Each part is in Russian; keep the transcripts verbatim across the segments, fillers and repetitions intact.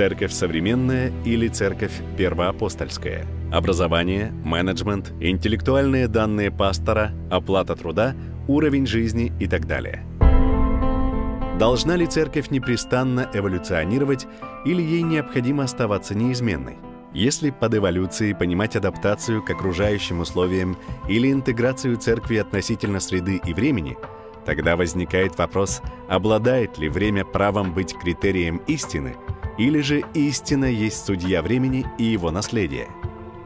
Церковь современная или церковь первоапостольская. Образование, менеджмент, интеллектуальные данные пастора, оплата труда, уровень жизни и так далее. Должна ли церковь непрестанно эволюционировать или ей необходимо оставаться неизменной? Если под эволюцией понимать адаптацию к окружающим условиям или интеграцию церкви относительно среды и времени, тогда возникает вопрос, обладает ли время правом быть критерием истины, или же истина есть судья времени и его наследие.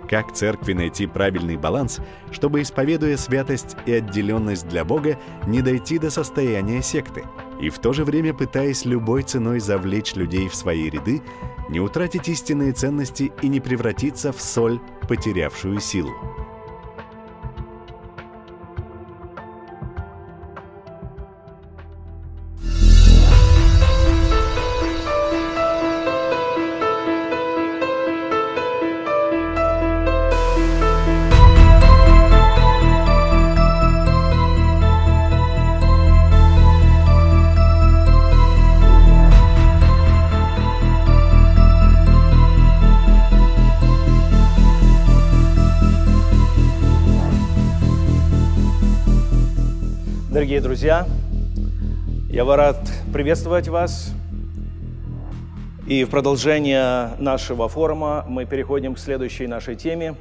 Как церкви найти правильный баланс, чтобы, исповедуя святость и отделенность для Бога, не дойти до состояния секты, и в то же время, пытаясь любой ценой завлечь людей в свои ряды, не утратить истинные ценности и не превратиться в соль, потерявшую силу? Дорогие друзья, я рад приветствовать вас. И в продолжение нашего форума мы переходим к следующей нашей теме.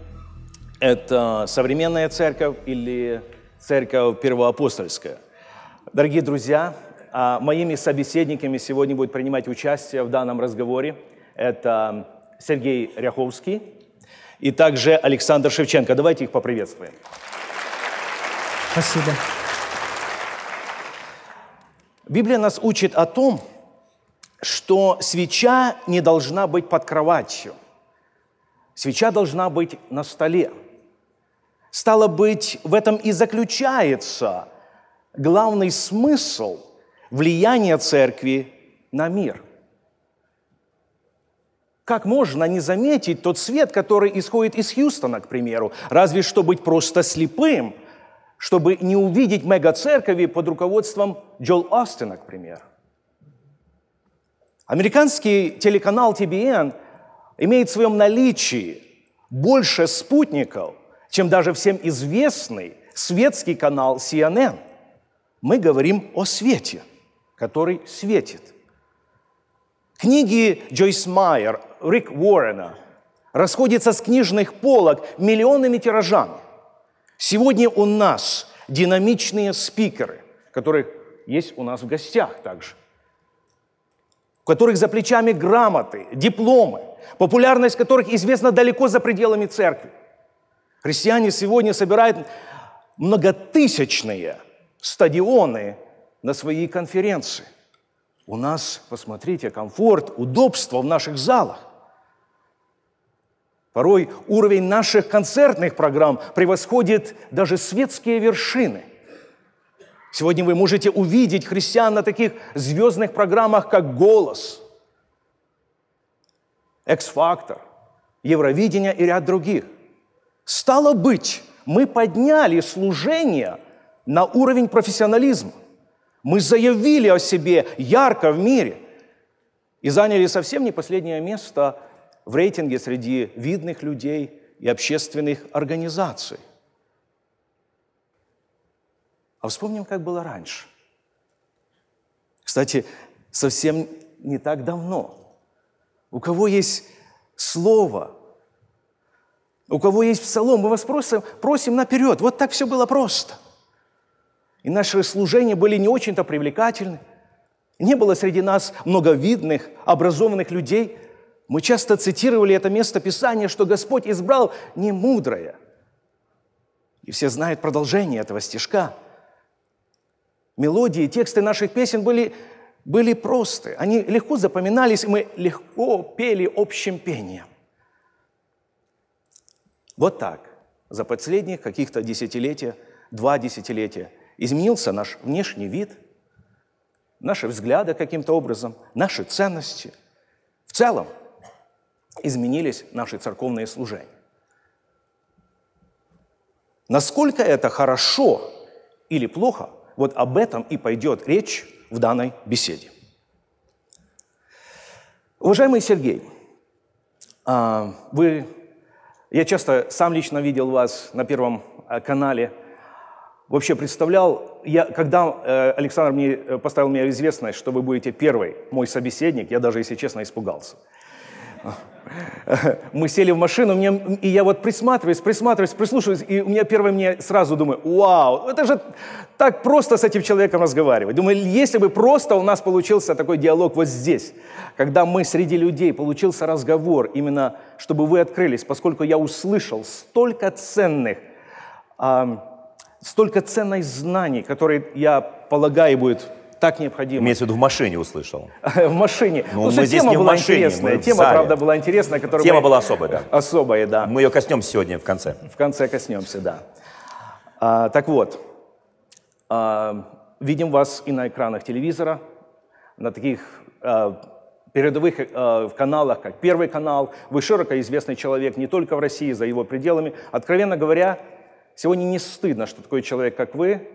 Это современная церковь или церковь первоапостольская. Дорогие друзья, моими собеседниками сегодня будет принимать участие в данном разговоре это Сергей Ряховский и также Александр Шевченко. Давайте их поприветствуем. Спасибо. Библия нас учит о том, что свеча не должна быть под кроватью. Свеча должна быть на столе. Стало быть, в этом и заключается главный смысл влияния церкви на мир. Как можно не заметить тот свет, который исходит из Хьюстона, к примеру? Разве что быть просто слепым, чтобы не увидеть мега-церкови под руководством Джоэла Остена, к примеру. Американский телеканал Ти Би Эн имеет в своем наличии больше спутников, чем даже всем известный светский канал Си Эн Эн. Мы говорим о свете, который светит. Книги Джойс Майер, Рик Уоррена расходятся с книжных полок миллионными тиражами. Сегодня у нас динамичные спикеры, которых есть у нас в гостях также, у которых за плечами грамоты, дипломы, популярность которых известна далеко за пределами церкви. Христиане сегодня собирают многотысячные стадионы на свои конференции. У нас, посмотрите, комфорт, удобство в наших залах. Порой уровень наших концертных программ превосходит даже светские вершины. Сегодня вы можете увидеть христиан на таких звездных программах, как «Голос», «Экс-фактор», «Евровидение» и ряд других. Стало быть, мы подняли служение на уровень профессионализма. Мы заявили о себе ярко в мире и заняли совсем не последнее место – в рейтинге среди видных людей и общественных организаций. А вспомним, как было раньше. Кстати, совсем не так давно. У кого есть слово, у кого есть псалом, мы вас просим, просим наперед. Вот так все было просто. И наши служения были не очень-то привлекательны. Не было среди нас много видных, образованных людей. Мы часто цитировали это место Писания, что Господь избрал не мудрое. И все знают продолжение этого стишка. Мелодии, тексты наших песен были, были просты. Они легко запоминались, и мы легко пели общим пением. Вот так за последних каких-то десятилетия, два десятилетия изменился наш внешний вид, наши взгляды каким-то образом, наши ценности. В целом, изменились наши церковные служения. Насколько это хорошо или плохо, вот об этом и пойдет речь в данной беседе. Уважаемый Сергей, вы, я часто сам лично видел вас на Первом канале, вообще представлял, я, когда Александр мне, поставил меня в известность, что вы будете первый мой собеседник, я даже, если честно, испугался. Мы сели в машину, мне, и я вот присматриваюсь, присматриваюсь, прислушиваюсь, и у меня первое, мне сразу думаю, вау, это же так просто с этим человеком разговаривать. Думаю, если бы просто у нас получился такой диалог вот здесь, когда мы среди людей, получился разговор, именно чтобы вы открылись, поскольку я услышал столько ценных, э, столько ценных знаний, которые, я полагаю, будет... так необходимо. Имеется в виду, в машине услышал. В машине. Ну, мы здесь не в машине, мы в зале. Тема, правда, была интересная. Тема была особая, да. Особая, да. Мы ее коснемся сегодня в конце. В конце коснемся, да. А, так вот, а, видим вас и на экранах телевизора, на таких а, передовых а, каналах, как Первый канал. Вы широко известный человек не только в России, за его пределами. Откровенно говоря, сегодня не стыдно, что такой человек, как вы,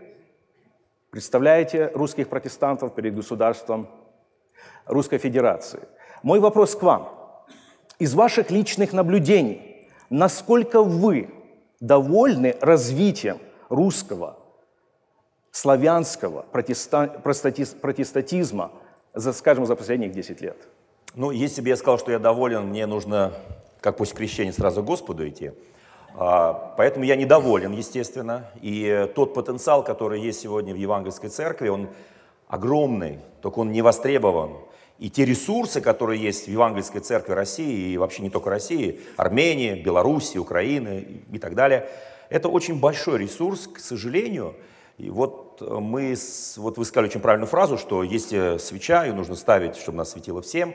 представляете русских протестантов перед государством Русской Федерации. Мой вопрос к вам. Из ваших личных наблюдений, насколько вы довольны развитием русского, славянского протестантизма, за, скажем, за последних десять лет? Ну, если бы я сказал, что я доволен, мне нужно, как после крещения, сразу к Господу идти. Поэтому я недоволен, естественно, и тот потенциал, который есть сегодня в евангельской церкви, он огромный, только он не востребован. И те ресурсы, которые есть в евангельской церкви России, и вообще не только России, Армении, Беларуси, Украины и так далее, это очень большой ресурс, к сожалению. И вот мы, вот вы сказали очень правильную фразу, что есть свеча, ее нужно ставить, чтобы нас светило всем,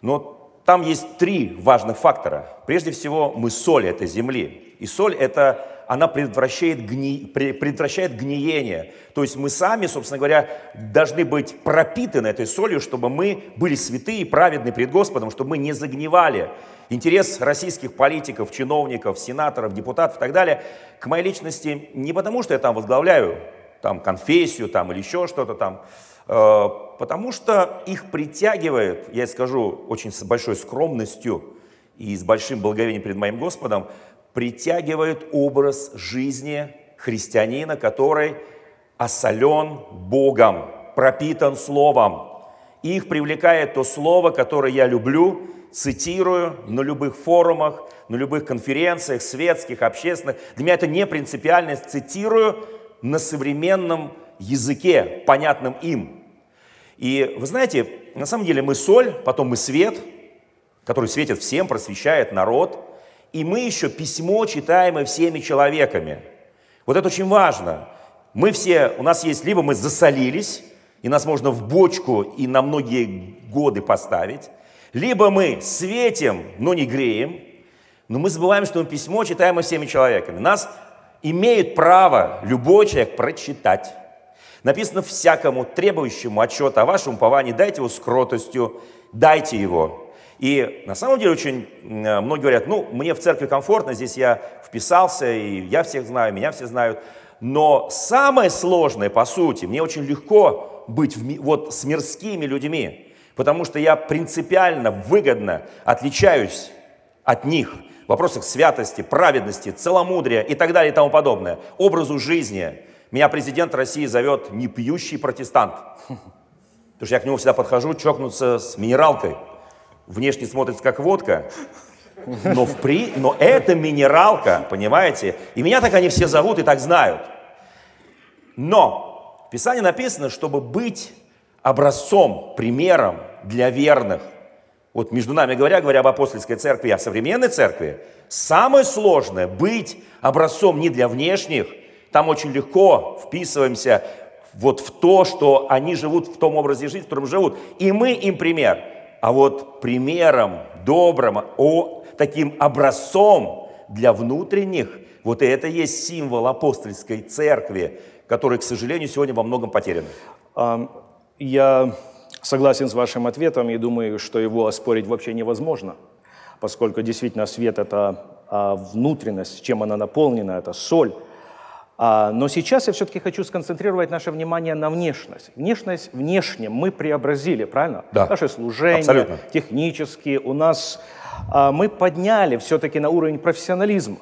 но... Там есть три важных фактора. Прежде всего, мы соль этой земли. И соль, это, она предотвращает, гни, предотвращает гниение. То есть мы сами, собственно говоря, должны быть пропитаны этой солью, чтобы мы были святые и праведны пред Господом, чтобы мы не загнивали. Интерес российских политиков, чиновников, сенаторов, депутатов и так далее к моей личности не потому, что я там возглавляю там, конфессию там, или еще что-то там, потому что их притягивает, я скажу очень с большой скромностью и с большим благовением перед моим Господом, притягивает образ жизни христианина, который осолен Богом, пропитан Словом. Их привлекает то Слово, которое я люблю, цитирую на любых форумах, на любых конференциях, светских, общественных. Для меня это не принципиально, цитирую на современном языке, понятным им. И вы знаете, на самом деле мы соль, потом мы свет, который светит всем, просвещает народ, и мы еще письмо, читаемое всеми человеками. Вот это очень важно. Мы все, у нас есть, либо мы засолились, и нас можно в бочку и на многие годы поставить, либо мы светим, но не греем, но мы забываем, что мы письмо, читаемое всеми человеками. Нас имеет право любой человек прочитать. Написано: всякому требующему отчета о вашем уповании, дайте его с кротостью, дайте его. И на самом деле очень многие говорят, ну, мне в церкви комфортно, здесь я вписался, и я всех знаю, меня все знают. Но самое сложное, по сути, мне очень легко быть в, вот, с мирскими людьми, потому что я принципиально, выгодно отличаюсь от них в вопросах святости, праведности, целомудрия и так далее и тому подобное, образу жизни. Меня президент России зовет непьющий протестант. Потому что я к нему всегда подхожу, чокнуться с минералкой. Внешне смотрится как водка, но, в при... но это минералка, понимаете? И меня так они все зовут и так знают. Но в Писании написано, чтобы быть образцом, примером для верных. Вот между нами говоря, говоря об апостольской церкви и о современной церкви, самое сложное — быть образцом не для внешних. Там очень легко вписываемся вот в то, что они живут в том образе жизни, в котором живут. И мы им пример. А вот примером добрым, о, таким образцом для внутренних, вот это и есть символ апостольской церкви, который, к сожалению, сегодня во многом потерян. Я согласен с вашим ответом и думаю, что его оспорить вообще невозможно, поскольку действительно свет — это внутренность, чем она наполнена, это соль. Но сейчас я все-таки хочу сконцентрировать наше внимание на внешность. Внешность внешним мы преобразили, правильно? Да. Наше служение, абсолютно, технические у нас. Мы подняли все-таки на уровень профессионализма.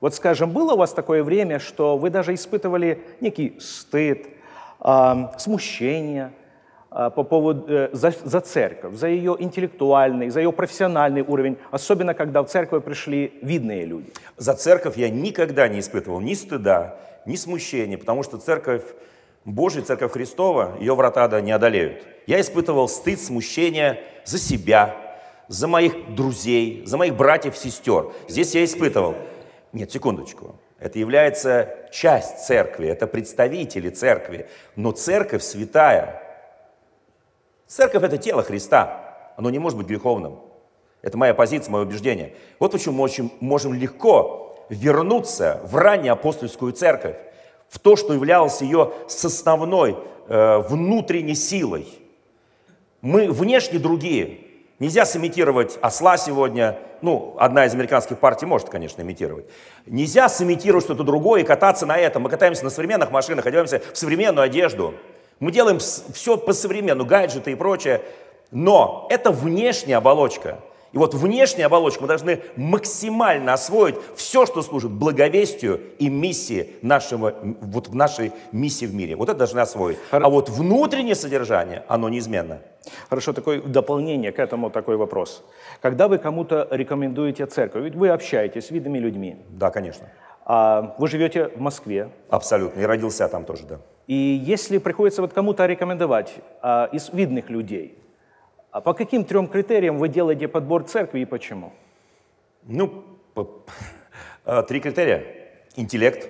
Вот, скажем, было у вас такое время, что вы даже испытывали некий стыд, смущение по поводу, за, за церковь, за ее интеллектуальный, за ее профессиональный уровень, особенно когда в церковь пришли видные люди? За церковь я никогда не испытывал ни стыда, ни смущения, потому что церковь Божья, церковь Христова, ее врата ада не одолеют. Я испытывал стыд, смущение за себя, за моих друзей, за моих братьев, сестер. Здесь я испытывал. Нет, секундочку. Это является часть церкви, это представители церкви. Но церковь святая. Церковь – это тело Христа. Оно не может быть греховным. Это моя позиция, мое убеждение. Вот почему мы очень можем легко вернуться в раннюю апостольскую церковь, в то, что являлось ее основной э, внутренней силой. Мы внешне другие. Нельзя сымитировать осла сегодня, ну, одна из американских партий может, конечно, имитировать. Нельзя сымитировать что-то другое и кататься на этом. Мы катаемся на современных машинах, одеваемся в современную одежду. Мы делаем все по-современному, гаджеты и прочее. Но это внешняя оболочка. И вот внешняя оболочка, мы должны максимально освоить все, что служит благовестию и миссии нашего, вот нашей миссии в мире. Вот это должны освоить. Хор... А вот внутреннее содержание, оно неизменно. Хорошо, такое дополнение к этому, такой вопрос. Когда вы кому-то рекомендуете церковь, ведь вы общаетесь с видными людьми. Да, конечно. А вы живете в Москве. Абсолютно, и родился там тоже, да. И если приходится вот кому-то рекомендовать а, из видных людей, а по каким трем критериям вы делаете подбор церкви и почему? Ну, по, а, три критерия. Интеллект.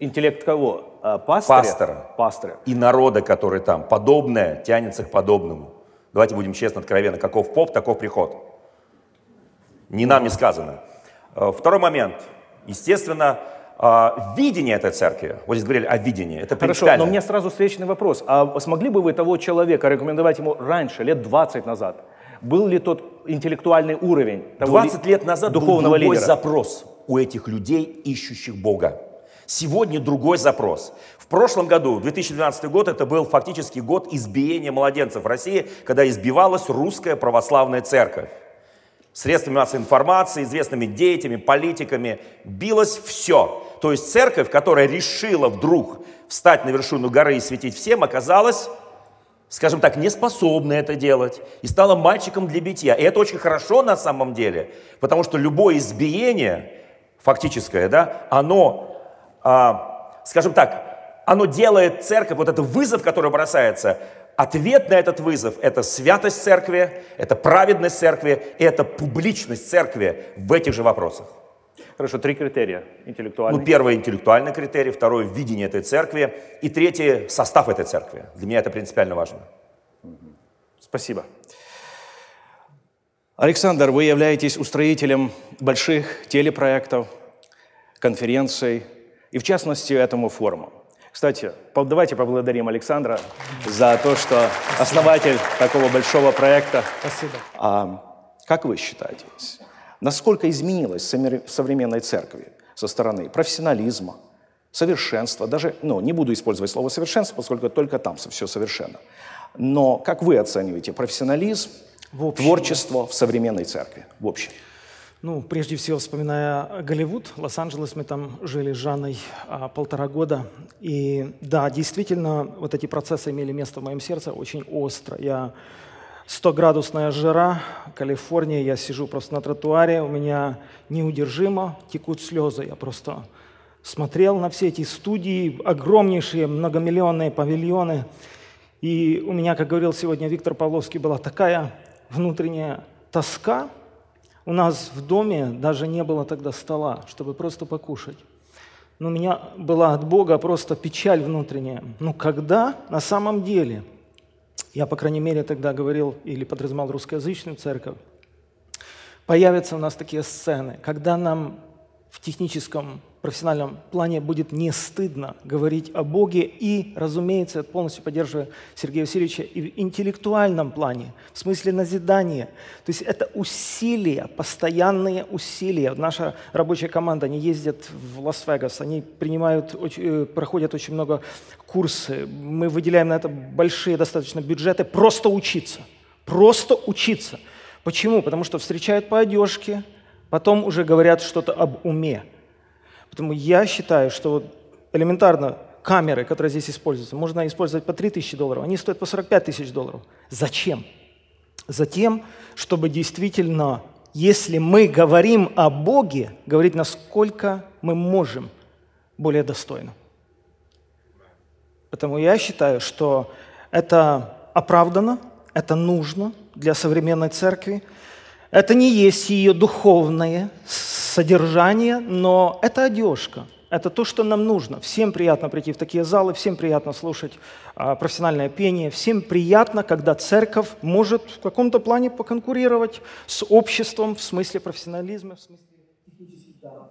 Интеллект кого? А, пастыря? Пастора. Пастора. И народа, который там. Подобное тянется к подобному. Давайте будем честно, откровенно. Каков поп, таков приход. Ни нам не сказано. А, второй момент. Естественно, видение этой церкви, вот здесь говорили о видении, это принципиально. Хорошо, но у меня сразу встречный вопрос. А смогли бы вы того человека рекомендовать ему раньше, лет двадцать назад? Был ли тот интеллектуальный уровень того двадцать лет назад духовного лидера? Был другой запрос у этих людей, ищущих Бога. Сегодня другой запрос. В прошлом году, две тысячи двенадцатый год, это был фактически год избиения младенцев в России, когда избивалась русская православная церковь. Средствами массовой информации, известными деятелями, политиками, билось все. То есть церковь, которая решила вдруг встать на вершину горы и светить всем, оказалась, скажем так, неспособна это делать и стала мальчиком для битья. И это очень хорошо на самом деле, потому что любое избиение, фактическое, да, оно, а, скажем так, оно делает церковь, вот этот вызов, который бросается, ответ на этот вызов – это святость церкви, это праведность церкви, это публичность церкви в этих же вопросах. Хорошо, три критерия интеллектуальные. Ну, первый – интеллектуальный критерий, второй – видение этой церкви, и третий – состав этой церкви. Для меня это принципиально важно. Спасибо. Александр, вы являетесь устроителем больших телепроектов, конференций и, в частности, этому форуму. Кстати, давайте поблагодарим Александра за то, что основатель такого большого проекта. Спасибо. А, как вы считаете, насколько изменилась современной церкви со стороны профессионализма, совершенства, даже, ну, не буду использовать слово совершенство, поскольку только там все совершенно. Но как вы оцениваете профессионализм, в общем, творчество в современной церкви в общем? Ну, прежде всего, вспоминая Голливуд, Лос-Анджелес, мы там жили с Жанной а, полтора года. И да, действительно, вот эти процессы имели место в моем сердце очень остро. Я стоградусная жара, Калифорния, я сижу просто на тротуаре, у меня неудержимо текут слезы. Я просто смотрел на все эти студии, огромнейшие, многомиллионные павильоны. И у меня, как говорил сегодня Виктор Павловский, была такая внутренняя тоска. У нас в доме даже не было тогда стола, чтобы просто покушать. Но у меня была от Бога просто печаль внутренняя. Ну когда на самом деле, я, по крайней мере, тогда говорил или подразумевал русскоязычную церковь, появятся у нас такие сцены, когда нам в техническом, профессиональном плане будет не стыдно говорить о Боге. И, разумеется, я полностью поддерживаю Сергея Васильевича и в интеллектуальном плане, в смысле назидания. То есть это усилия, постоянные усилия. Наша рабочая команда, они ездят в Лас-Вегас, они принимают, проходят очень много курсов. Мы выделяем на это большие достаточно бюджеты. Просто учиться. Просто учиться. Почему? Потому что встречают по одежке, потом уже говорят что-то об уме. Поэтому я считаю, что вот элементарно камеры, которые здесь используются, можно использовать по три тысячи долларов, они стоят по сорок пять тысяч долларов. Зачем? Затем, чтобы действительно, если мы говорим о Боге, говорить, насколько мы можем более достойно. Поэтому я считаю, что это оправдано, это нужно для современной церкви. Это не есть ее духовное содержание, но это одежка, это то, что нам нужно. Всем приятно прийти в такие залы, всем приятно слушать профессиональное пение, всем приятно, когда церковь может в каком-то плане поконкурировать с обществом в смысле профессионализма, в смысле технических даров.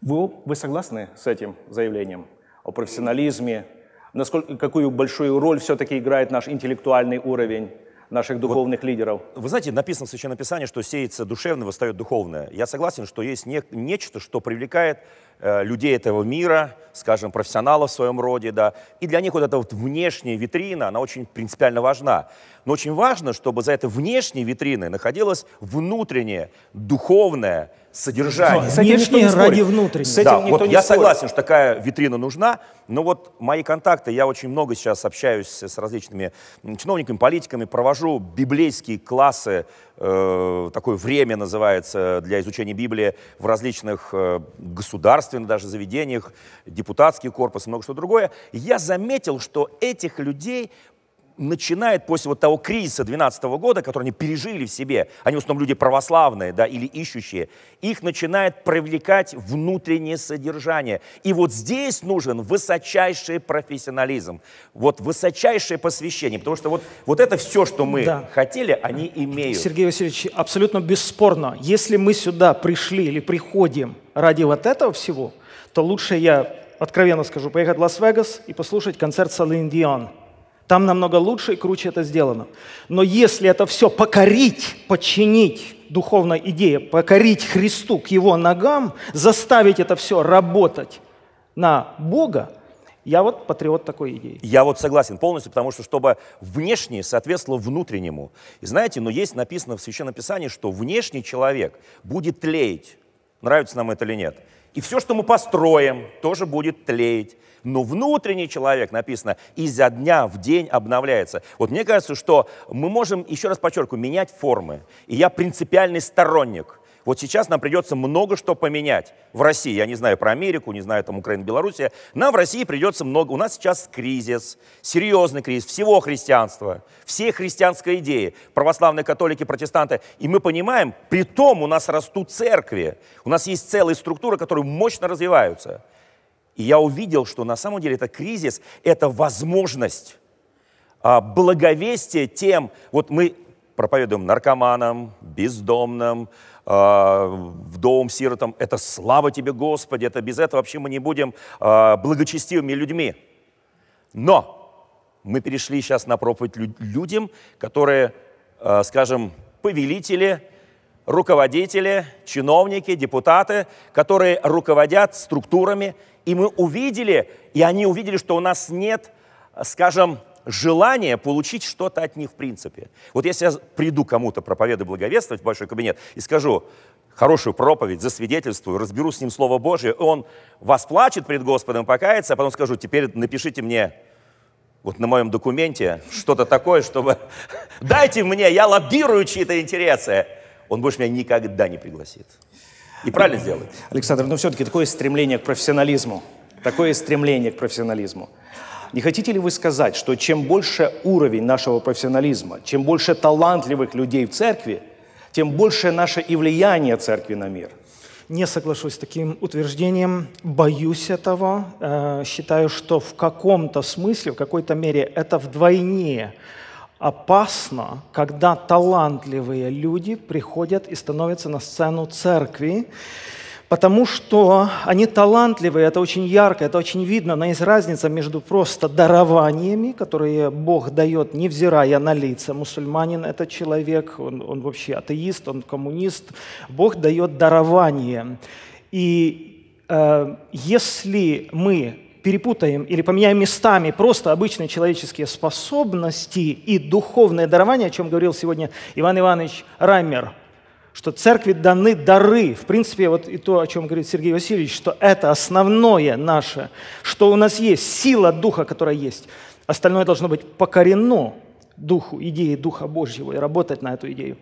Вы, вы согласны с этим заявлением о профессионализме? Насколько, какую большую роль все-таки играет наш интеллектуальный уровень наших духовных вот, лидеров? Вы знаете, написано в Священном Писании, что сеется душевное, восстает духовное. Я согласен, что есть не, нечто, что привлекает э, людей этого мира, скажем, профессионалов в своем роде, да, и для них вот эта вот внешняя витрина, она очень принципиально важна. Но очень важно, чтобы за этой внешней витриной находилось внутреннее, духовное содержание. С этим внешнее никто не ради внутреннего. С этим да, никто вот не я спорит. Согласен, что такая витрина нужна, но вот мои контакты, я очень много сейчас общаюсь с различными чиновниками, политиками, провожу библейские классы, э, такое время называется для изучения Библии в различных э, государственных даже заведениях, депутатский корпус и много что другое. Я заметил, что этих людей начинает после вот того кризиса две тысячи двенадцатого года, который они пережили в себе, они в основном люди православные, да, или ищущие, их начинает привлекать внутреннее содержание. И вот здесь нужен высочайший профессионализм, вот высочайшее посвящение, потому что вот, вот это все, что мы да. хотели, они имеют. Сергей Васильевич, абсолютно бесспорно, если мы сюда пришли или приходим ради вот этого всего, то лучше, я откровенно скажу, поехать в Лас-Вегас и послушать концерт Селин Дион. Там намного лучше и круче это сделано. Но если это все покорить, подчинить духовной идее, покорить Христу к его ногам, заставить это все работать на Бога, я вот патриот такой идеи. Я вот согласен полностью, потому что чтобы внешнее соответствовало внутреннему. И знаете, но есть написано в Священном Писании, что внешний человек будет тлеять, нравится нам это или нет. И все, что мы построим, тоже будет тлеять. Но внутренний человек, написано, изо дня в день обновляется. Вот мне кажется, что мы можем, еще раз подчеркиваю, менять формы. И я принципиальный сторонник. Вот сейчас нам придется много что поменять в России. Я не знаю про Америку, не знаю там Украину, Белоруссию. Нам в России придется много. У нас сейчас кризис, серьезный кризис всего христианства, всей христианской идеи, православные, католики, протестанты. И мы понимаем, при том у нас растут церкви, у нас есть целые структуры, которые мощно развиваются. И я увидел, что на самом деле это кризис, это возможность а, благовестия тем, вот мы проповедуем наркоманам, бездомным, а, вдовам, сиротам, это слава тебе, Господи, это без этого вообще мы не будем а, благочестивыми людьми. Но мы перешли сейчас на проповедь людям, которые, а, скажем, повелители, руководители, чиновники, депутаты, которые руководят структурами. И мы увидели, и они увидели, что у нас нет, скажем, желания получить что-то от них в принципе. Вот если я приду кому-то проповедую благовествовать в большой кабинет и скажу хорошую проповедь, засвидетельствую, разберу с ним Слово Божие, он восплачет пред Господом, покается, а потом скажу, теперь напишите мне вот на моем документе что-то такое, чтобы дайте мне, я лоббирую чьи-то интересы. Он больше меня никогда не пригласит. И правильно сделает. Александр, но все-таки такое стремление к профессионализму. Такое стремление к профессионализму. Не хотите ли вы сказать, что чем больше уровень нашего профессионализма, чем больше талантливых людей в церкви, тем больше наше и влияние церкви на мир? Не соглашусь с таким утверждением. Боюсь этого. Э, считаю, что в каком-то смысле, в какой-то мере это вдвойне опасно, когда талантливые люди приходят и становятся на сцену церкви, Потому что они талантливые, это очень ярко, это очень видно, но есть разница между просто дарованиями, которые Бог дает, невзирая на лица. Мусульманин — это человек, он, он вообще атеист, он коммунист. Бог дает дарование. И э, если мы перепутаем или поменяем местами просто обычные человеческие способности и духовное дарование, о чем говорил сегодня Иван Иванович Раймер, что церкви даны дары. В принципе, вот и то, о чем говорит Сергей Васильевич, что это основное наше, что у нас есть сила Духа, которая есть. Остальное должно быть покорено Духу, идее Духа Божьего, и работать на эту идею.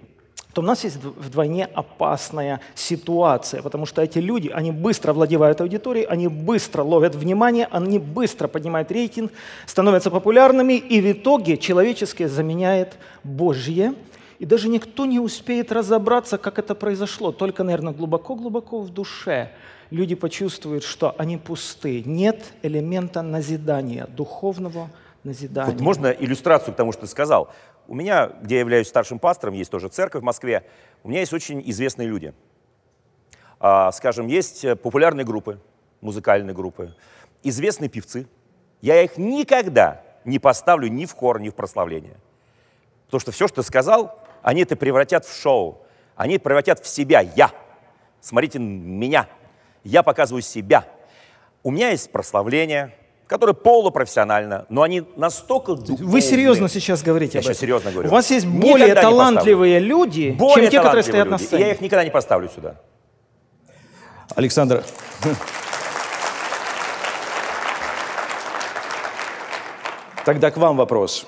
То у нас есть вдвойне опасная ситуация, потому что эти люди, они быстро владевают аудиторией, они быстро ловят внимание, они быстро поднимают рейтинг, становятся популярными, и в итоге человеческое заменяет Божье. И даже никто не успеет разобраться, как это произошло. Только, наверное, глубоко-глубоко в душе люди почувствуют, что они пусты. Нет элемента назидания, духовного назидания. Вот можно иллюстрацию к тому, что ты сказал? У меня, где я являюсь старшим пастором, есть тоже церковь в Москве, у меня есть очень известные люди. Скажем, есть популярные группы, музыкальные группы, известные певцы. Я их никогда не поставлю ни в хор, ни в прославление. Потому что все, что ты сказал, они это превратят в шоу. Они это превратят в себя. Я. Смотрите меня. Я показываю себя. У меня есть прославление, которое полупрофессионально, но они настолько духовные. Вы серьезно сейчас говорите об этом? Я сейчас серьезно говорю. У вас есть более талантливые люди, более чем те, которые стоят на сцене. Я их никогда не поставлю сюда. Александр... Тогда к вам вопрос.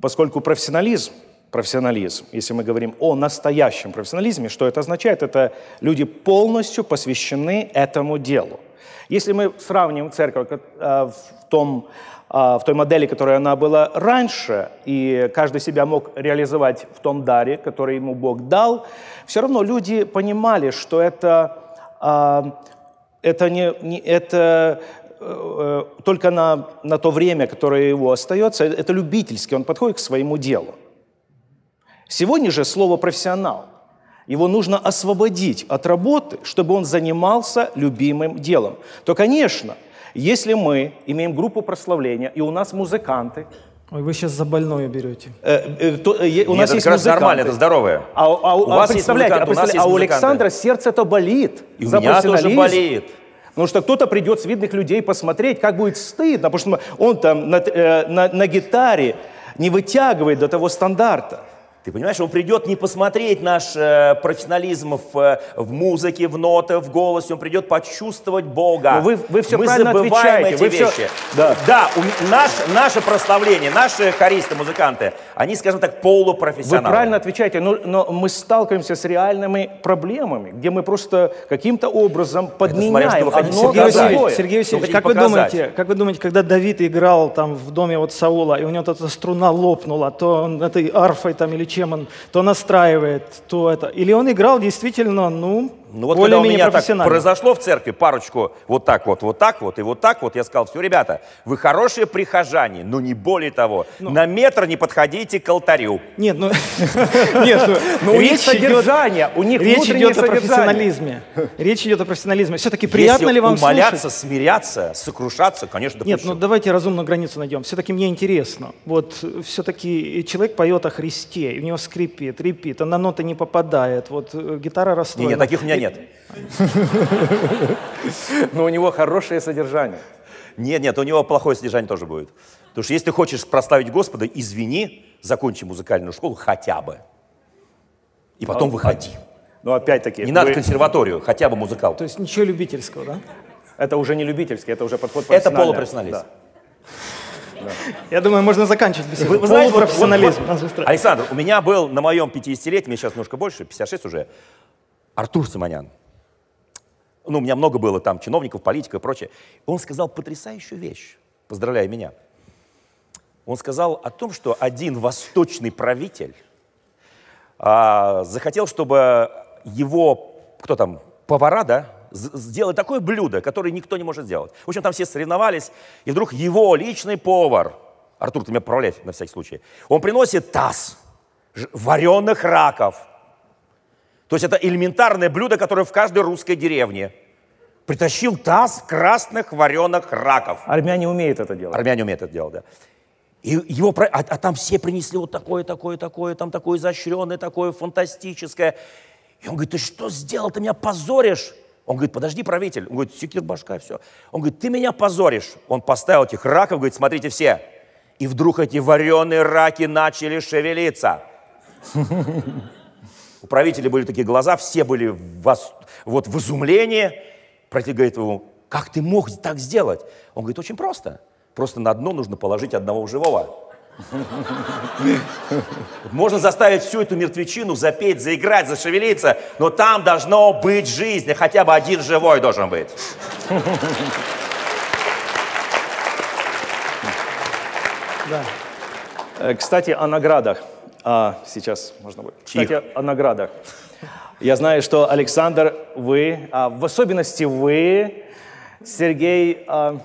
Поскольку профессионализм, профессионализм, если мы говорим о настоящем профессионализме, что это означает? Это люди полностью посвящены этому делу. Если мы сравним церковь в, том, в той модели, которая она была раньше, и каждый себя мог реализовать в том даре, который ему Бог дал, все равно люди понимали, что это, это не... не это, только на, на то время, которое его остается, это любительский, он подходит к своему делу. Сегодня же слово «профессионал». Его нужно освободить от работы, чтобы он занимался любимым делом. То, конечно, если мы имеем группу прославления, и у нас музыканты... Ой, вы сейчас за больное берете. Э, э, то, э, у Нет, нас это есть как раз нормально, это здоровое. А, а, у, а, представляете, у, а, представляете, а у Александра сердце-то болит. И у меня тоже болит. Потому что кто-то придет с видных людей посмотреть, как будет стыдно, потому что он там на, э, на, на гитаре не вытягивает до того стандарта. Ты понимаешь, он придет не посмотреть наш э, профессионализм в, э, в музыке, в нотах, в голосе, он придет почувствовать Бога. Вы, вы все Мы правильно забываем отвечаете. эти вы вещи. Все... Да, да у, наш, наше прославление, наши хористы, музыканты, они, скажем так, полупрофессионалы. Вы правильно отвечаете, но, но мы сталкиваемся с реальными проблемами, где мы просто каким-то образом подменяем одно другое. Сергей Васильевич, как вы думаете, как вы думаете, когда Давид играл там в доме вот Саула, и у него эта струна лопнула, то он этой арфой там или чем он, то настраивает, то это. Или он играл действительно, ну, ну вот более менее профессионально. Так произошло в церкви парочку вот так вот, вот так вот и вот так вот. Я сказал, все, ребята, вы хорошие прихожане, но не более того. Ну, на метр не подходите к алтарю. Нет, ну... У них содержание, у них внутреннее содержание. Речь идет о профессионализме. Все-таки приятно ли вам слушать? Умоляться, смиряться, сокрушаться, конечно, допустим. Нет, ну давайте разумную границу найдем. Все-таки мне интересно. Вот все-таки человек поет о Христе, у него скрипит, репит, она ноты не попадает, вот гитара расстроена. Нет, таких у меня нет. Но у него хорошее содержание. Нет, нет, у него плохое содержание тоже будет. Потому что если ты хочешь прославить Господа, извини, закончи музыкальную школу хотя бы. И потом выходи. Ну, опять-таки... Не надо консерваторию, хотя бы музыкал. То есть ничего любительского, да? Это уже не любительский, это уже подход профессиональный. Это полупрофессионализм. Да. Я думаю, можно заканчивать беседу. Вы, вы знаете, вот, вот, вот, Александр, у меня был на моем пятидесятилетии, мне сейчас немножко больше, пятьдесят шесть уже, Артур Симонян. Ну, у меня много было там чиновников, политиков и прочее. Он сказал потрясающую вещь, поздравляя меня. Он сказал о том, что один восточный правитель а, захотел, чтобы его, кто там, повара, да, сделать такое блюдо, которое никто не может сделать. В общем, там все соревновались, и вдруг его личный повар, Артур, ты меня поправляй на всякий случай, он приносит таз вареных раков. То есть это элементарное блюдо, которое в каждой русской деревне. Притащил таз красных вареных раков. Армяне умеют это делать. Армяне умеют это делать, да. И его, а, а там все принесли вот такое, такое, такое, там такое изощренное, такое фантастическое. И он говорит, ты что сделал, ты меня позоришь? Он говорит, подожди, правитель. Он говорит, секир башка, все. Он говорит, ты меня позоришь. Он поставил этих раков, говорит, смотрите все. И вдруг эти вареные раки начали шевелиться. У правителя были такие глаза, все были вот в изумлении. Правитель говорит ему, как ты мог так сделать? Он говорит, очень просто. Просто на дно нужно положить одного живого. Можно заставить всю эту мертвечину запеть, заиграть, зашевелиться, но там должно быть жизнь, хотя бы один живой должен быть. Да. Кстати, о наградах. А, сейчас можно будет. Кстати, Чих. о наградах. Я знаю, что Александр, вы, а, в особенности вы, Сергей... А,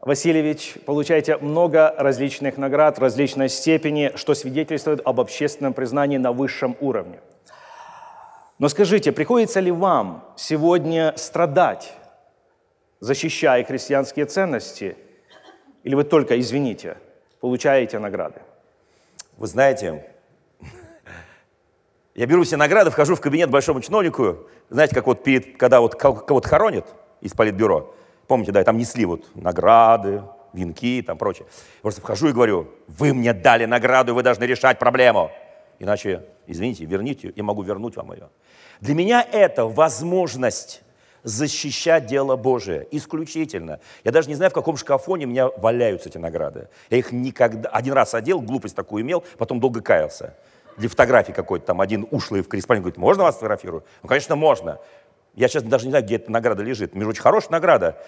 Васильевич, получаете много различных наград, различной степени, что свидетельствует об общественном признании на высшем уровне. Но скажите, приходится ли вам сегодня страдать, защищая христианские ценности, или вы только, извините, получаете награды? Вы знаете, я беру все награды, вхожу в кабинет большому чиновнику, знаете, как вот перед, когда вот кого-то хоронят из политбюро. Помните, да, там несли вот награды, венки и там прочее. Я просто вхожу и говорю, вы мне дали награду, вы должны решать проблему. Иначе, извините, верните, я могу вернуть вам ее. Для меня это возможность защищать дело Божие исключительно. Я даже не знаю, в каком шкафоне у меня валяются эти награды. Я их никогда... Один раз одел, глупость такую имел, потом долго каялся. Для фотографии какой-то там один ушлый в корреспондент говорит, можно вас сфотографирую? Ну, конечно, можно. Я сейчас даже не знаю, где эта награда лежит. Между прочим, хорошая награда.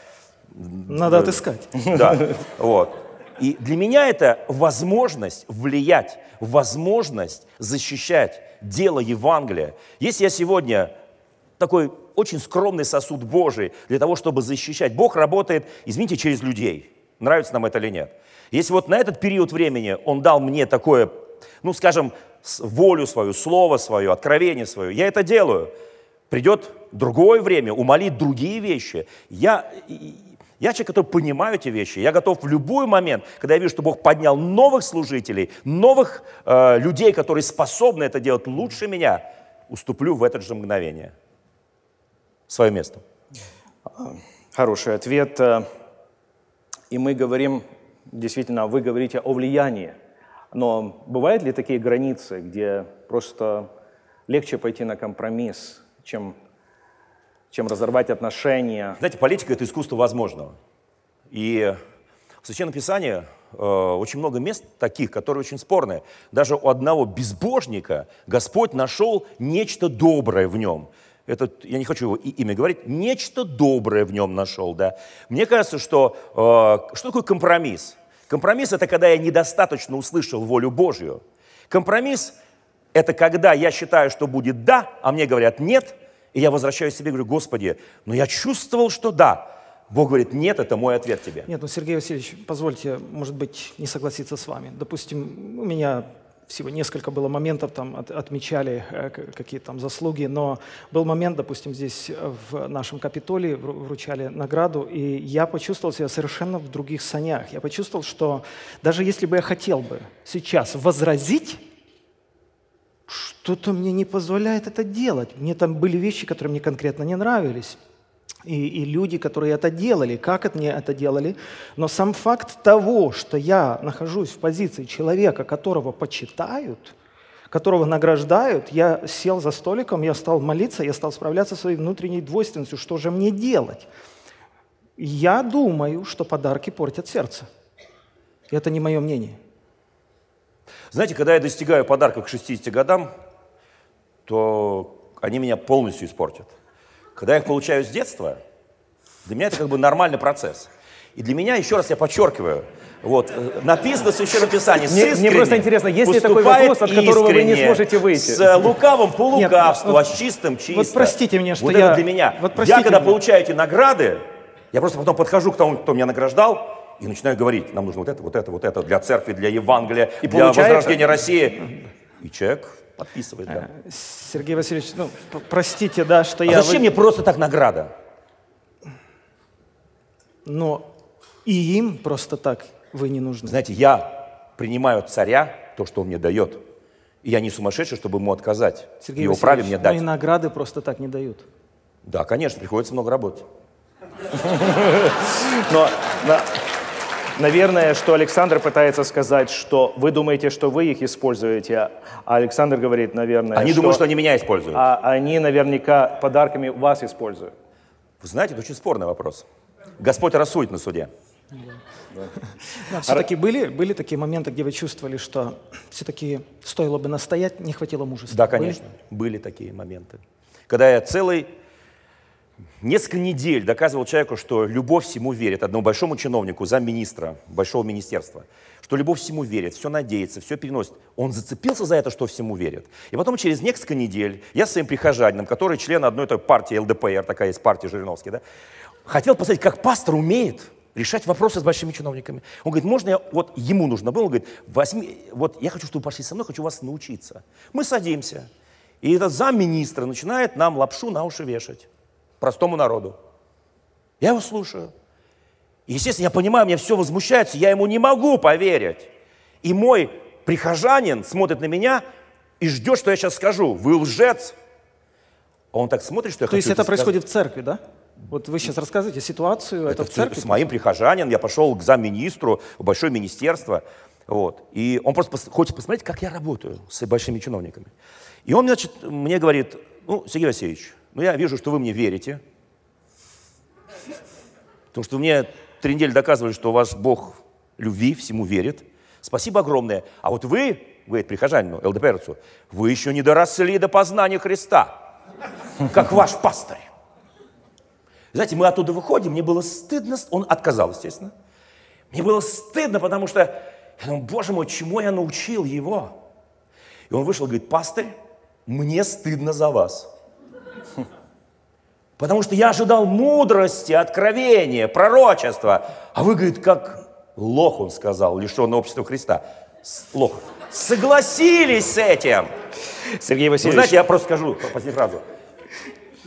Надо отыскать. Да, вот. И для меня это возможность влиять, возможность защищать дело Евангелия. Если я сегодня такой очень скромный сосуд Божий для того, чтобы защищать, Бог работает, извините, через людей. Нравится нам это или нет. Если вот на этот период времени Он дал мне такое, ну, скажем, волю свою, слово свое, откровение свое, я это делаю. Придет другое время, умолит другие вещи. Я, я человек, который понимает эти вещи. Я готов в любой момент, когда я вижу, что Бог поднял новых служителей, новых э, людей, которые способны это делать лучше меня, уступлю в это же мгновение свое место. Хороший ответ. И мы говорим, действительно, вы говорите о влиянии. Но бывают ли такие границы, где просто легче пойти на компромисс, чем, чем разорвать отношения? Знаете, политика — это искусство возможного. И в Священном Писании э, очень много мест таких, которые очень спорные. Даже у одного безбожника Господь нашел нечто доброе в нем. Это, я не хочу его имя говорить. Нечто доброе в нем нашел, да. Мне кажется, что... Э, что такое компромисс? Компромисс — это когда я недостаточно услышал волю Божью. Компромисс — это когда я считаю, что будет «да», а мне говорят «нет», и я возвращаюсь себе и говорю, Господи, но я чувствовал, что «да». Бог говорит, нет, это мой ответ тебе. Нет, ну, Сергей Васильевич, позвольте, может быть, не согласиться с вами. Допустим, у меня всего несколько было моментов, там от, отмечали э, какие-то там заслуги, но был момент, допустим, здесь в нашем Капитолии вручали награду, и я почувствовал себя совершенно в других санях. Я почувствовал, что даже если бы я хотел бы сейчас возразить, что-то мне не позволяет это делать. Мне там были вещи, которые мне конкретно не нравились. И, и люди, которые это делали, как это мне это делали. Но сам факт того, что я нахожусь в позиции человека, которого почитают, которого награждают, я сел за столиком, я стал молиться, я стал справляться со своей внутренней двойственностью. Что же мне делать? Я думаю, что подарки портят сердце. Это не мое мнение. Знаете, когда я достигаю подарка к шестидесяти годам, то они меня полностью испортят. Когда я их получаю с детства, для меня это как бы нормальный процесс. И для меня, еще раз я подчеркиваю, вот, написано в Священном Писании, с искренним. Мне просто интересно, есть ли такой вопрос, от которого вы не сможете выйти? С лукавым по лукавству, вот, а с чистым чисто. Вот простите меня, что вот я... Вот это для меня. Вот я когда меня. получаю эти награды, я просто потом подхожу к тому, кто меня награждал, и начинаю говорить, нам нужно вот это, вот это, вот это для церкви, для Евангелия, и для возрождения России. и человек подписывает. Да. Сергей Васильевич, ну, простите, да, что а я... Зачем вы... мне просто так награда? Но и им просто так вы не нужны. Знаете, я принимаю от царя то, что он мне дает. И я не сумасшедший, чтобы ему отказать. Сергей Его праве мне дать. Мои награды просто так не дают. Да, конечно, приходится много работать. Но, на, наверное, что Александр пытается сказать, что вы думаете, что вы их используете, а Александр говорит, наверное, они что... думают, что они меня используют. А они наверняка подарками вас используют. Вы знаете, это очень спорный вопрос. Господь рассудит на суде. Да. Да, все-таки а... были, были такие моменты, где вы чувствовали, что все-таки стоило бы настоять, не хватило мужества? Да, конечно, были? были такие моменты. Когда я целый несколько недель доказывал человеку, что любовь всему верит, одному большому чиновнику, замминистра большого министерства, что любовь всему верит, все надеется, все переносит. Он зацепился за это, что всему верит. И потом через несколько недель я с своим прихожанином, который член одной той партии ЛДПР, такая есть партия Жириновская, да, хотел посмотреть, как пастор умеет решать вопросы с большими чиновниками. Он говорит, можно я, вот ему нужно было, он говорит, возьми, вот я хочу, чтобы вы пошли со мной, хочу вас научиться. Мы садимся, и этот замминистра начинает нам лапшу на уши вешать, простому народу. Я его слушаю. И, естественно, я понимаю, мне все возмущается, я ему не могу поверить. И мой прихожанин смотрит на меня и ждет, что я сейчас скажу. Вы лжец. А он так смотрит, что я хочу. То есть это происходит в церкви, да? Вот вы сейчас рассказываете ситуацию, это, это в церкви? С моим прихожанином я пошел к замминистру, в большое министерство, вот, и он просто пос хочет посмотреть, как я работаю с большими чиновниками. И он, значит, мне говорит, ну, Сергей Васильевич, ну, я вижу, что вы мне верите, потому что вы мне три недели доказывали, что у вас Бог любви, всему верит, спасибо огромное, а вот вы, говорит прихожанину, ЛДПРцу, вы еще не доросли до познания Христа, как ваш пастырь. Знаете, мы оттуда выходим, мне было стыдно, он отказал, естественно. Мне было стыдно, потому что я думал, боже мой, чему я научил его? И он вышел и говорит, пастырь, мне стыдно за вас. Потому что я ожидал мудрости, откровения, пророчества. А вы, говорит, как лох, он сказал, лишенный общества Христа. Лох. Согласились с этим. Сергей Васильевич. Вы знаете, я просто скажу последнюю фразу.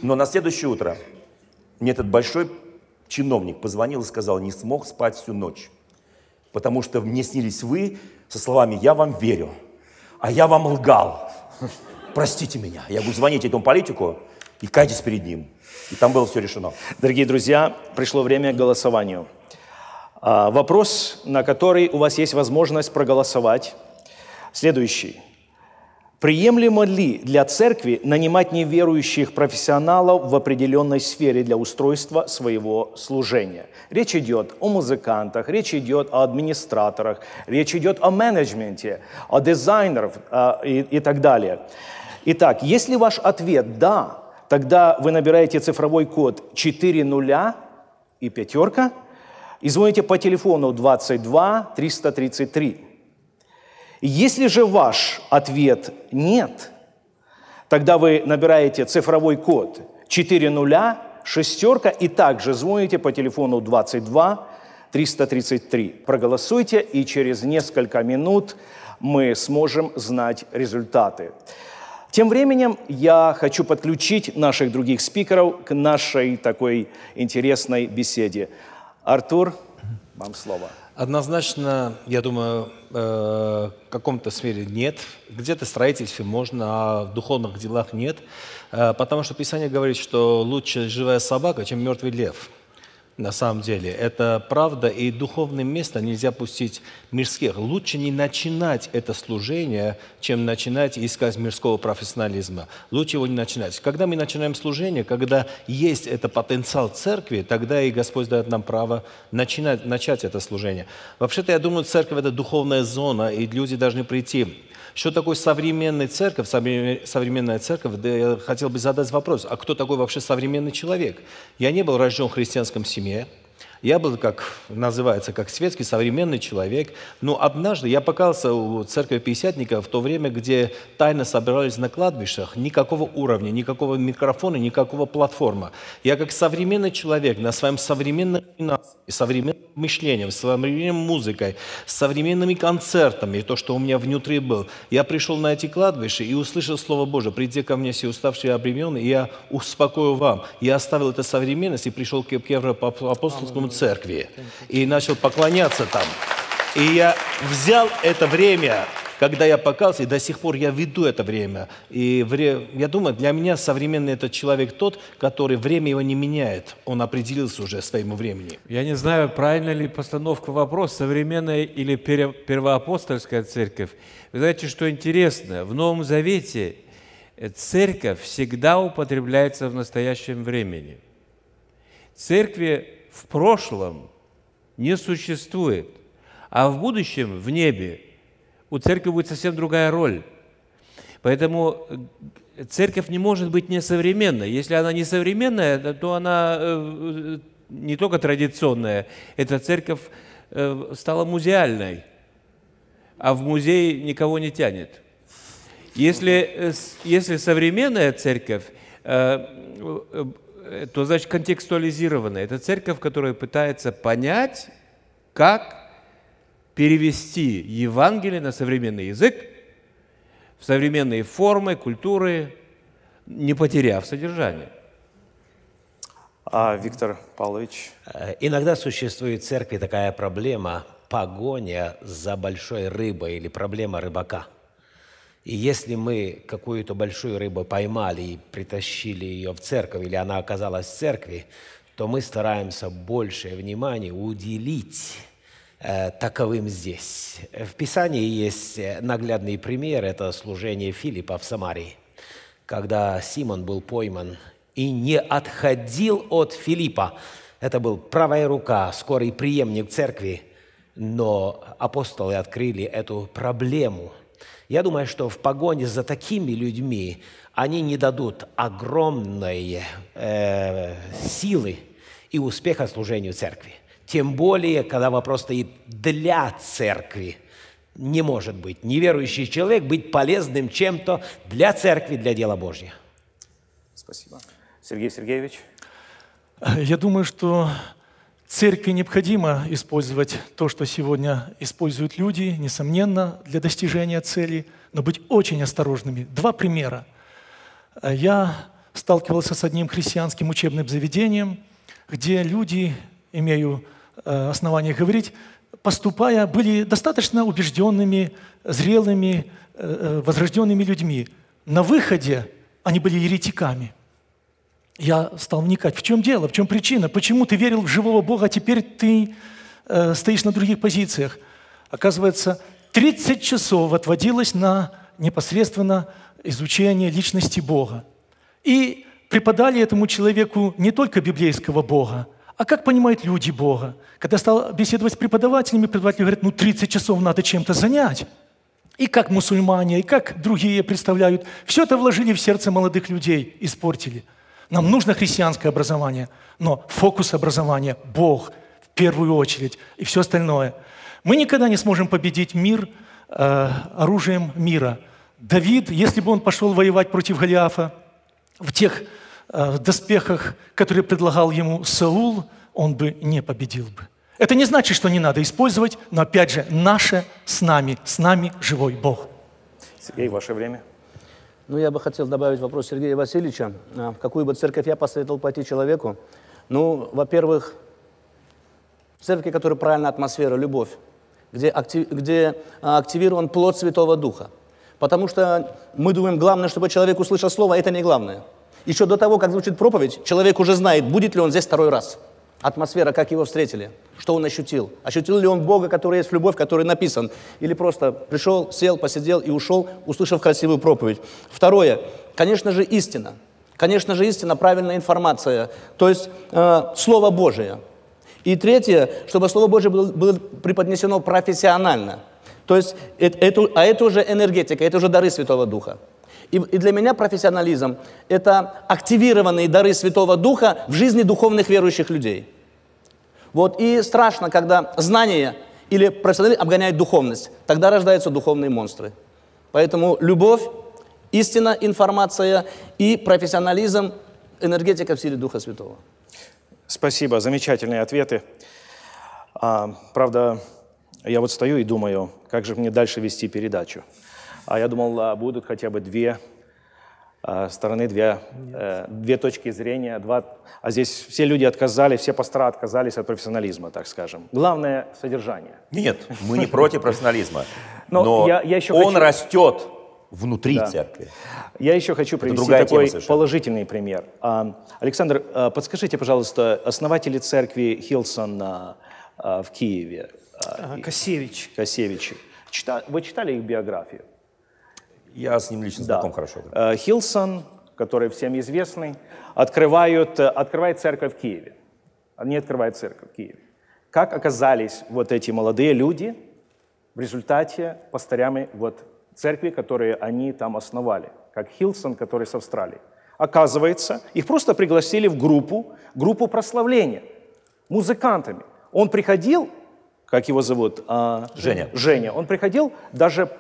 Но на следующее утро... Мне этот большой чиновник позвонил и сказал, не смог спать всю ночь, потому что мне снились вы со словами «я вам верю», а я вам лгал. Простите меня. Я говорю, звоните этому политику и кайтесь перед ним. И там было все решено. Дорогие друзья, пришло время к голосованию. А, вопрос, на который у вас есть возможность проголосовать, следующий. Приемлемо ли для церкви нанимать неверующих профессионалов в определенной сфере для устройства своего служения? Речь идет о музыкантах, речь идет о администраторах, речь идет о менеджменте, о дизайнерах и, и так далее. Итак, если ваш ответ «да», тогда вы набираете цифровой код четыре нуля и пятерка и звоните по телефону двадцать два триста тридцать три. Если же ваш ответ «нет», тогда вы набираете цифровой код четыре нуля шестерка и также звоните по телефону двадцать два триста тридцать три. Проголосуйте, и через несколько минут мы сможем знать результаты. Тем временем я хочу подключить наших других спикеров к нашей такой интересной беседе. Артур, вам слово. Однозначно, я думаю, в каком-то сфере нет, где-то в строительстве можно, а в духовных делах нет, потому что Писание говорит, что лучше живая собака, чем мертвый лев. На самом деле, это правда, и духовное место нельзя пустить мирских. Лучше не начинать это служение, чем начинать искать мирского профессионализма. Лучше его не начинать. Когда мы начинаем служение, когда есть этот потенциал церкви, тогда и Господь дает нам право начинать, начать это служение. Вообще-то, я думаю, церковь – это духовная зона, и люди должны прийти. Что такое современная церковь? Современная церковь, да, я хотел бы задать вопрос, а кто такой вообще современный человек? Я не был рожден в христианском семье, Я был, как называется, как светский, современный человек. Но однажды я показался у церкви пятидесятников в то время, где тайно собирались на кладбищах. Никакого уровня, никакого микрофона, никакого платформа. Я как современный человек на своем современном современном мышлении, современной музыкой, с современными концертами, то, что у меня внутри был. Я пришел на эти кладбища и услышал Слово Божие. «Приди ко мне все уставшие и обремененные, и я успокою вам». Я оставил это современность и пришел к Евроапостольскому церкви и начал поклоняться там. И я взял это время, когда я покался, и до сих пор я веду это время. И вре... я думаю, для меня современный этот человек тот, который время его не меняет. Он определился уже своему времени. Я не знаю, правильно ли постановка вопроса, современная или пере... первоапостольская церковь. Вы знаете, что интересно? В Новом Завете церковь всегда употребляется в настоящем времени. Церкви в прошлом не существует, а в будущем, в небе, у церкви будет совсем другая роль. Поэтому церковь не может быть несовременной. Если она несовременная, то она не только традиционная, эта церковь стала музеальной, а в музей никого не тянет. Если, если современная церковь, то значит контекстуализированная. Это церковь, которая пытается понять, как перевести Евангелие на современный язык, в современные формы, культуры, не потеряв содержание. А, Виктор Павлович? Иногда существует в церкви такая проблема – погоня за большой рыбой или проблема рыбака. И если мы какую-то большую рыбу поймали и притащили ее в церковь, или она оказалась в церкви, то мы стараемся большее внимание уделить э, таковым здесь. В Писании есть наглядный пример, это служение Филиппа в Самарии, когда Симон был пойман и не отходил от Филиппа. Это был правая рука, скорый преемник церкви, но апостолы открыли эту проблему. Я думаю, что в погоне за такими людьми они не дадут огромной э, силы и успеха служению церкви. Тем более, когда вопрос стоит для церкви. Не может быть неверующий человек быть полезным чем-то для церкви, для дела Божьего. Спасибо. Сергей Сергеевич? Я думаю, что церкви необходимо использовать то, что сегодня используют люди, несомненно, для достижения цели, но быть очень осторожными. Два примера. Я сталкивался с одним христианским учебным заведением, где люди, имею основание говорить, поступая, были достаточно убежденными, зрелыми, возрожденными людьми. На выходе они были еретиками. Я стал вникать, в чем дело, в чем причина, почему ты верил в живого Бога, а теперь ты э, стоишь на других позициях. Оказывается, тридцать часов отводилось на непосредственно изучение личности Бога. И преподали этому человеку не только библейского Бога, а как понимают люди Бога. Когда стал беседовать с преподавателями, преподаватели говорят, ну тридцать часов надо чем-то занять. И как мусульмане, и как другие представляют. Все это вложили в сердце молодых людей, испортили. Нам нужно христианское образование, но фокус образования – Бог в первую очередь и все остальное. Мы никогда не сможем победить мир э, оружием мира. Давид, если бы он пошел воевать против Голиафа в тех э, доспехах, которые предлагал ему Саул, он бы не победил бы. Это не значит, что не надо использовать, но опять же, наше с нами, с нами живой Бог. Сергей, ваше время. Ну, я бы хотел добавить вопрос Сергея Васильевича. В какую бы церковь я посоветовал пойти человеку? Ну, во-первых, в церкви, которая правильная атмосфера, любовь, где, актив, где активирован плод Святого Духа. Потому что мы думаем, главное, чтобы человек услышал слово, а это не главное. Еще до того, как звучит проповедь, человек уже знает, будет ли он здесь второй раз. Атмосфера, как его встретили, что он ощутил. Ощутил ли он Бога, который есть любовь, который написан. Или просто пришел, сел, посидел и ушел, услышав красивую проповедь. Второе. Конечно же, истина. Конечно же, истина, правильная информация. То есть, э, Слово Божие. И третье, чтобы Слово Божие было, было преподнесено профессионально. То есть, это, это, а это уже энергетика, это уже дары Святого Духа. И, и для меня профессионализм – это активированные дары Святого Духа в жизни духовных верующих людей. Вот. И страшно, когда знание или профессионализм обгоняет духовность. Тогда рождаются духовные монстры. Поэтому любовь, истина, информация и профессионализм, энергетика в силе Духа Святого. Спасибо, замечательные ответы. А, правда, я вот стою и думаю, как же мне дальше вести передачу. А я думал, будут хотя бы две а, стороны, две, э, две точки зрения. Два... А здесь все люди отказались, все пастора отказались от профессионализма, так скажем. Главное — содержание. Нет, мы не против профессионализма. Но он растет внутри да. церкви. Я еще хочу привести такой положительный пример. Александр, подскажите, пожалуйста, основатели церкви Хилсонг в Киеве. Ага, Косевич. Косевич. Чита... Вы читали их биографию? Я с ним лично да. знаком хорошо. Да. Хилсонг, который всем известный, открывают, открывает церковь в Киеве. Они открывают церковь в Киеве. Как оказались вот эти молодые люди в результате пастырями вот церкви, которые они там основали, как Хилсонг, который с Австралии. Оказывается, их просто пригласили в группу, группу прославления, музыкантами. Он приходил, как его зовут? Женя. Женя. Он приходил даже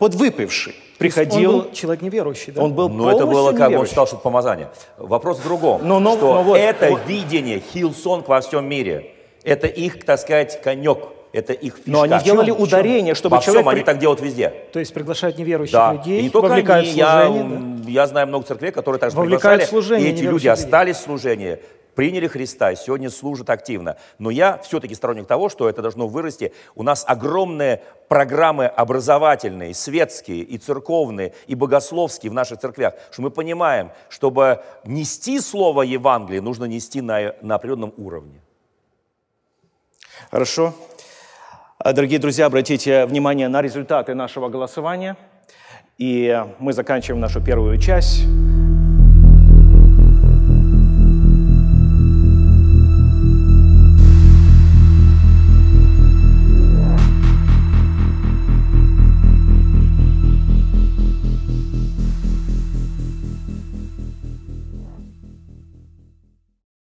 подвыпивший. Приходил... Он был человек неверующий, да? Он был Но это было, как бы он считал, что помазание. Вопрос в другом, но, но, что но вот, это вот. видение Хилсонг во всем мире. Это их, так сказать, конек. Это их фишка. Но они делали ударение, чтобы Во человек... всем, при... они так делают везде. То есть приглашают неверующих да. людей, и не только вовлекают они, в служение. Я, да? я знаю много церквей, которые также вовлекают приглашали. Служение, и эти люди людей. Остались в служении, приняли Христа, и сегодня служат активно. Но я все-таки сторонник того, что это должно вырасти. У нас огромные программы образовательные, светские, и церковные, и богословские в наших церквях. Что мы понимаем, чтобы нести слово Евангелия, нужно нести на, на определенном уровне. Хорошо. Дорогие друзья, обратите внимание на результаты нашего голосования. И мы заканчиваем нашу первую часть.